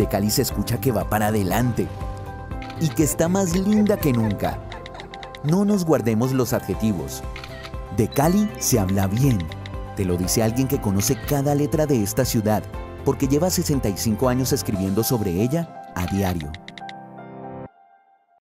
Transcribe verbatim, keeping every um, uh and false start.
DeCali se escucha que va para adelante y que está más linda que nunca. No nos guardemos los adjetivos. DeCali se habla bien. Te lo dice alguien que conoce cada letra de esta ciudad, porque lleva sesenta y cinco años escribiendo sobre ella a diario.